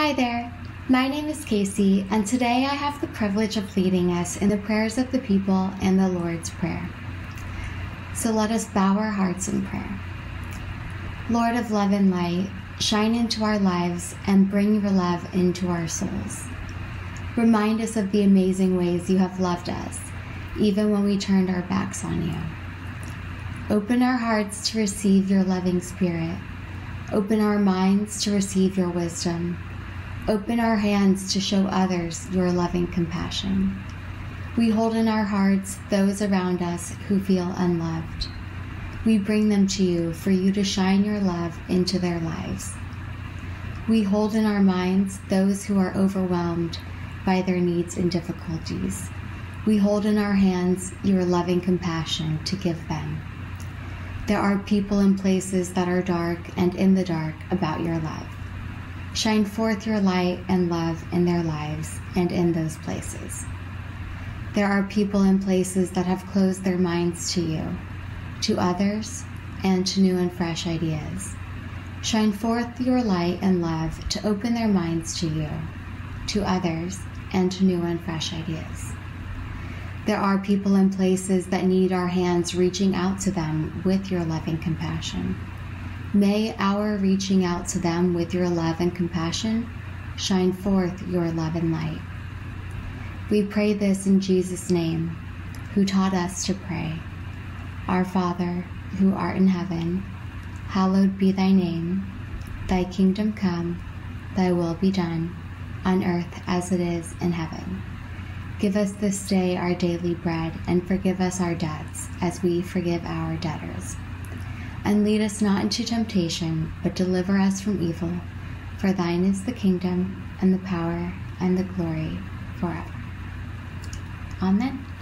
Hi there, my name is Kacie, and today I have the privilege of leading us in the prayers of the people and the Lord's Prayer. So let us bow our hearts in prayer. Lord of love and light, shine into our lives and bring your love into our souls. Remind us of the amazing ways you have loved us, even when we turned our backs on you. Open our hearts to receive your loving spirit. Open our minds to receive your wisdom. Open our hands to show others your loving compassion. We hold in our hearts those around us who feel unloved. We bring them to you for you to shine your love into their lives. We hold in our minds those who are overwhelmed by their needs and difficulties. We hold in our hands your loving compassion to give them. There are people and places that are dark and in the dark about your love. Shine forth your light and love in their lives and in those places. There are people and places that have closed their minds to you, to others, and to new and fresh ideas. Shine forth your light and love to open their minds to you, to others, and to new and fresh ideas. There are people and places that need our hands reaching out to them with your loving compassion. May our reaching out to them with your love and compassion shine forth your love and light. We pray this in Jesus' name, who taught us to pray. Our Father, who art in heaven, hallowed be thy name. Thy kingdom come, thy will be done, on earth as it is in heaven. Give us this day our daily bread, and forgive us our debts, as we forgive our debtors. And lead us not into temptation, but deliver us from evil. For thine is the kingdom, and the power, and the glory, forever. Amen.